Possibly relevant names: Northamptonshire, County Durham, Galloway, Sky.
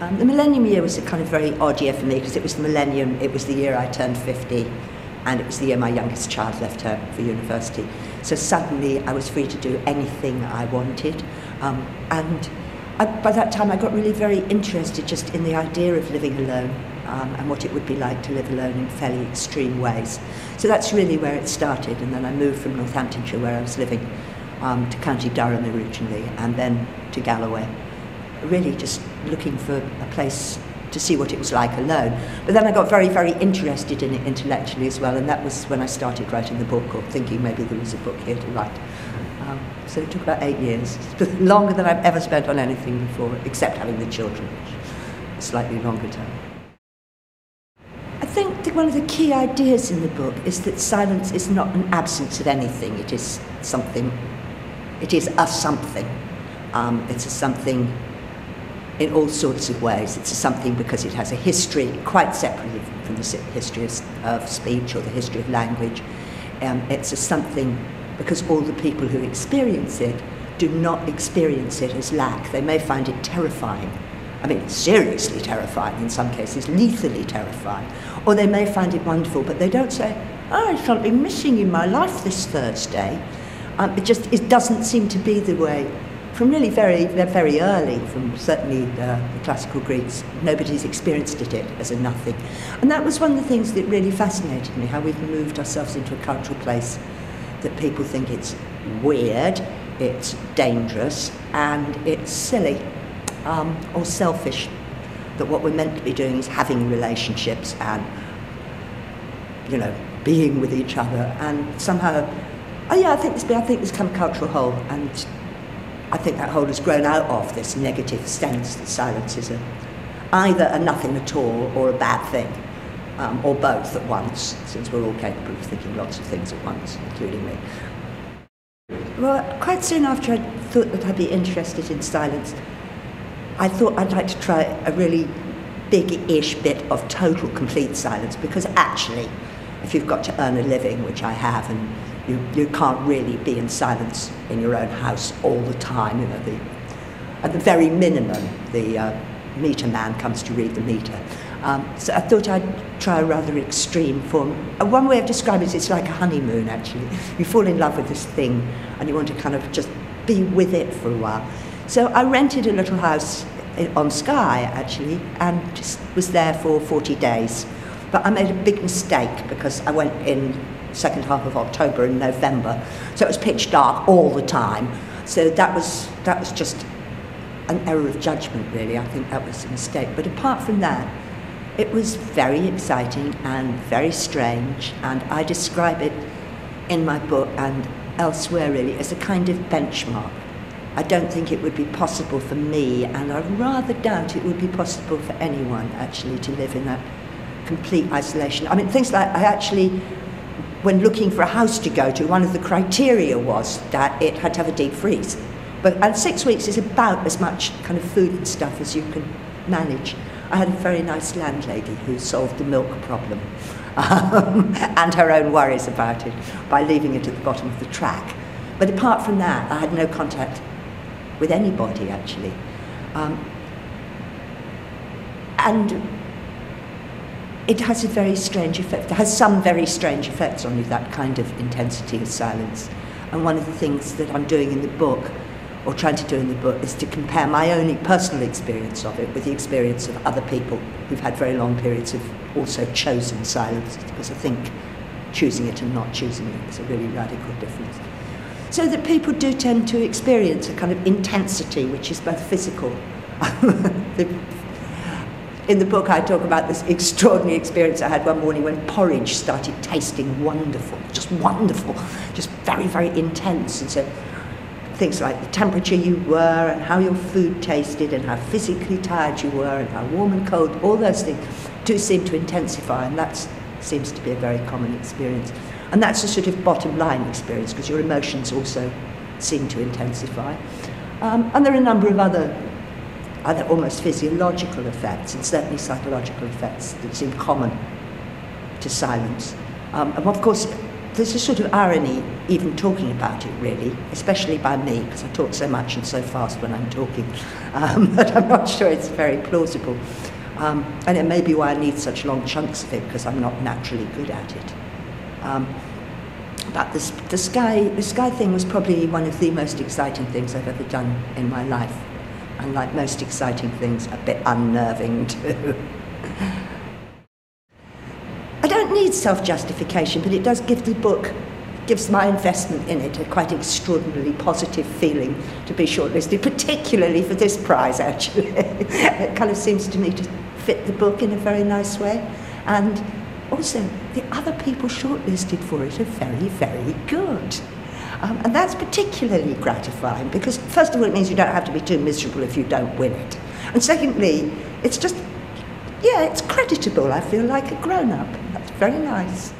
The millennium year was a kind of very odd year for me because it was the millennium, it was the year I turned 50 and it was the year my youngest child left home for university. So suddenly I was free to do anything I wanted. By that time I got really very interested just in the idea of living alone and what it would be like to live alone in fairly extreme ways. So that's really where it started, and then I moved from Northamptonshire where I was living to County Durham originally and then to Galloway. Really just looking for a place to see what it was like alone. But then I got very, very interested in it intellectually as well, and that was when I started writing the book, or thinking maybe there was a book here to write. So it took about 8 years, longer than I've ever spent on anything before, except having the children, which is slightly longer term. I think that one of the key ideas in the book is that silence is not an absence of anything, it is something, it is a something. It's a something in all sorts of ways. It's a something because it has a history quite separately from the history of speech or the history of language. It's a something because all the people who experience it do not experience it as lack. They may find it terrifying, I mean seriously terrifying in some cases, lethally terrifying, or they may find it wonderful, but they don't say, oh, there's something missing in my life this Thursday. It doesn't seem to be the way. From really very, very early, from certainly the classical Greeks, nobody's experienced it as a nothing. And that was one of the things that really fascinated me, how we've moved ourselves into a cultural place that people think it's weird, it's dangerous, and it's silly or selfish. That what we're meant to be doing is having relationships and, you know, being with each other. And somehow, oh yeah, I think this kind of cultural hole, and I think that hole has grown out of this negative sense that silence is either a nothing at all or a bad thing, or both at once, since we're all capable of thinking lots of things at once, including me. Well, quite soon after I thought that I'd be interested in silence, I thought I'd like to try a really big-ish bit of total, complete silence, because actually, if you've got to earn a living, which I have, and you can't really be in silence in your own house all the time. You know, at the very minimum, the meter man comes to read the meter. So I thought I'd try a rather extreme form. One way of describing it is it's like a honeymoon, actually. You fall in love with this thing and you want to kind of just be with it for a while. So I rented a little house on Sky, actually, and just was there for 40 days. But I made a big mistake because I went in second half of October and November, so it was pitch dark all the time. So that was just an error of judgment, really. I think that was a mistake. But apart from that, it was very exciting and very strange, and I describe it in my book and elsewhere really as a kind of benchmark. I don't think it would be possible for me, and I rather doubt it would be possible for anyone actually to live in that complete isolation. I mean, things like I actually, when looking for a house to go to, one of the criteria was that it had to have a deep freeze. And 6 weeks is about as much kind of food and stuff as you can manage. I had a very nice landlady who solved the milk problem and her own worries about it by leaving it at the bottom of the track. But apart from that, I had no contact with anybody, actually. It has a very strange effect. It has some very strange effects on you, that kind of intensity of silence. And one of the things that I'm doing in the book, or trying to do in the book, is to compare my own personal experience of it with the experience of other people who've had very long periods of also chosen silence, because I think choosing it and not choosing it is a really radical difference. So that people do tend to experience a kind of intensity which is both physical. In the book I talk about this extraordinary experience I had one morning when porridge started tasting wonderful, just very, very intense. And so things like the temperature you were and how your food tasted and how physically tired you were and how warm and cold, all those things do seem to intensify, and that seems to be a very common experience. And that's a sort of bottom line experience because your emotions also seem to intensify. And there are a number of other almost physiological effects and certainly psychological effects that seem common to silence. And of course, there's a sort of irony even talking about it, really, especially by me, because I talk so much and so fast when I'm talking, but I'm not sure it's very plausible. And it may be why I need such long chunks of it, because I'm not naturally good at it. But the Sky thing was probably one of the most exciting things I've ever done in my life. And like most exciting things, a bit unnerving too. I don't need self-justification, but it does give the book, gives my investment in it a quite extraordinarily positive feeling to be shortlisted, particularly for this prize, actually. It kind of seems to me to fit the book in a very nice way. And also, the other people shortlisted for it are very, very good. And that's particularly gratifying because, first of all, it means you don't have to be too miserable if you don't win it. And secondly, it's just, yeah, it's creditable. I feel like a grown-up. That's very nice.